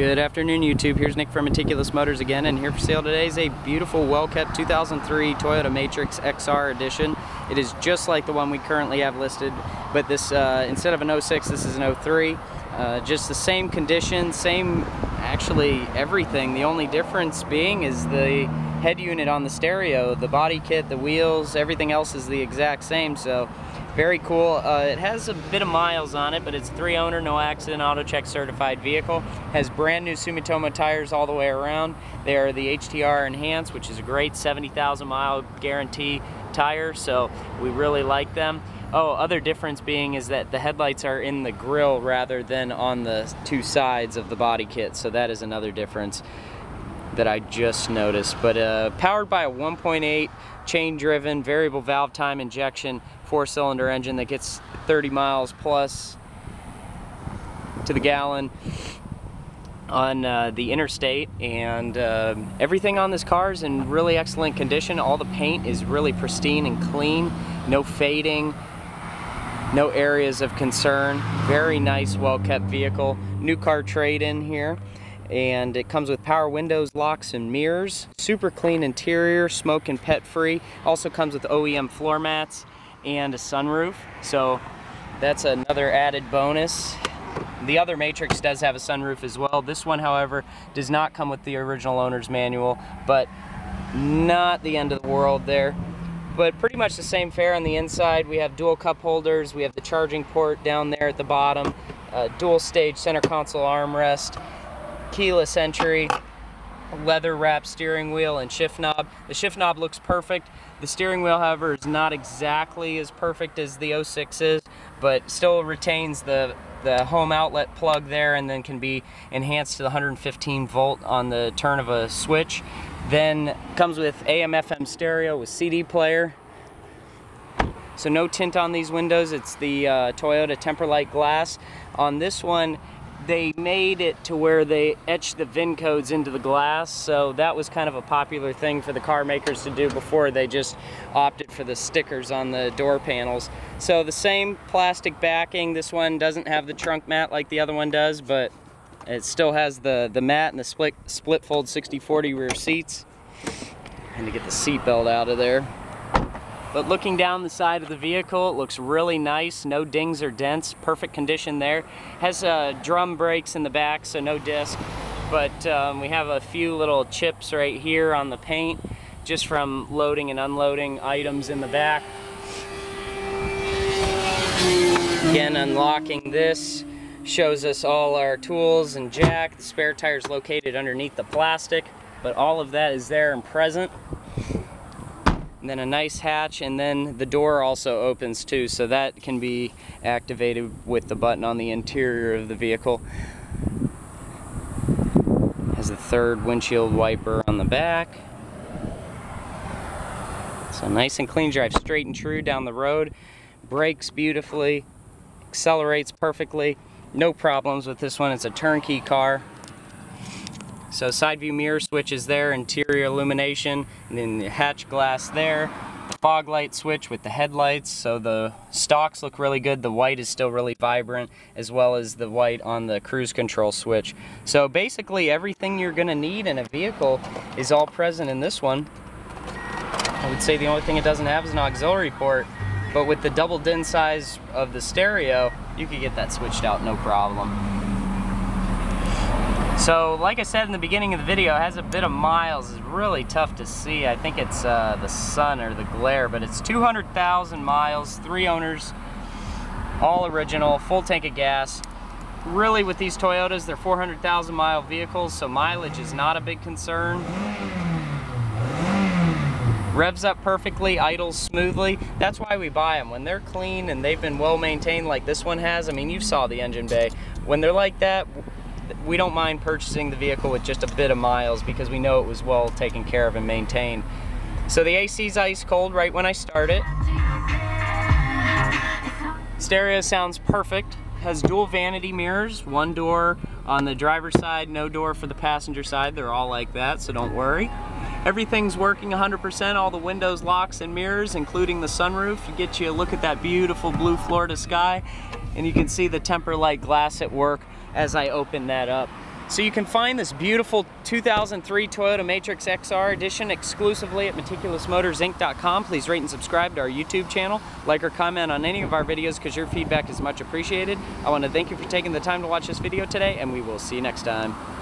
Good afternoon, YouTube. Here's Nick from Meticulous Motors again, and here for sale today is a beautiful, well-kept 2003 Toyota Matrix XR edition. It is just like the one we currently have listed, but this instead of an 06, this is an 03. Just the same condition, same actually everything. The only difference being is the head unit on the stereo. The body kit, the wheels, everything else is the exact same, so very cool. It has a bit of miles on it, but it's three owner, no accident, AutoCheck certified vehicle. Has brand new Sumitomo tires all the way around. They are the HTR Enhanced, which is a great 70,000 mile guarantee tire, so we really like them. Oh, other difference being is that the headlights are in the grille rather than on the two sides of the body kit, so that is another difference that I just noticed. But powered by a 1.8 chain driven variable valve time injection 4-cylinder engine that gets 30 miles plus to the gallon on the interstate, and everything on this car is in really excellent condition. All the paint is really pristine and clean, no fading, no areas of concern. Very nice, well-kept vehicle. New car trade-in here, and it comes with power windows, locks, and mirrors. Super clean interior, smoke and pet-free. Also comes with OEM floor mats and a sunroof, so that's another added bonus. The other Matrix does have a sunroof as well. This one, however, does not come with the original owner's manual, but not the end of the world there. But pretty much the same fare on the inside. We have dual cup holders, we have the charging port down there at the bottom, dual stage center console armrest, keyless entry, leather wrapped steering wheel and shift knob. The shift knob looks perfect. The steering wheel, however, is not exactly as perfect as the 06 is, but still retains the home outlet plug there, and then can be enhanced to the 115 volt on the turn of a switch. Then comes with AM/FM stereo with CD player. So no tint on these windows. It's the Toyota Temperlite glass. On this one, they made it to where they etched the VIN codes into the glass, so that was kind of a popular thing for the car makers to do before. They just opted for the stickers on the door panels. So the same plastic backing. This one doesn't have the trunk mat like the other one does, but it still has the mat and the split fold 60/40 rear seats. I had to get the seat belt out of there. But looking down the side of the vehicle, it looks really nice. No dings or dents, perfect condition there. Has drum brakes in the back, so no disc. But we have a few little chips right here on the paint, just from loading and unloading items in the back. Again, unlocking this shows us all our tools and jack. The spare tire is located underneath the plastic, but all of that is there and present. And then a nice hatch, and then the door also opens too, so that can be activated with the button on the interior of the vehicle. Has a third windshield wiper on the back. So nice and clean drive, straight and true down the road. Brakes beautifully, accelerates perfectly. No problems with this one. It's a turnkey car. So side view mirror switch is there, interior illumination, and then the hatch glass there. The fog light switch with the headlights, so the stalks look really good. The white is still really vibrant, as well as the white on the cruise control switch. So basically everything you're going to need in a vehicle is all present in this one. I would say the only thing it doesn't have is an auxiliary port, but with the double din size of the stereo, you could get that switched out no problem. So, like I said in the beginning of the video, it has a bit of miles. It's really tough to see. I think it's the sun or the glare, but it's 200,000 miles, three owners, all original, full tank of gas. Really, with these Toyotas, they're 400,000 mile vehicles, so mileage is not a big concern. Revs up perfectly, idles smoothly. That's why we buy them. When they're clean and they've been well maintained like this one has, I mean, you saw the engine bay. When they're like that, we don't mind purchasing the vehicle with just a bit of miles because we know it was well taken care of and maintained. So the AC's ice cold right when I start it. Stereo sounds perfect. Has dual vanity mirrors, one door on the driver's side, no door for the passenger side. They're all like that, so don't worry. Everything's working 100%, all the windows, locks, and mirrors, including the sunroof, to get you a look at that beautiful blue Florida sky. And you can see the Temperlite glass at work as I open that up. So you can find this beautiful 2003 Toyota Matrix XR edition exclusively at MeticulousMotorsInc.com. Please rate and subscribe to our YouTube channel. Like or comment on any of our videos because your feedback is much appreciated. I want to thank you for taking the time to watch this video today, and we will see you next time.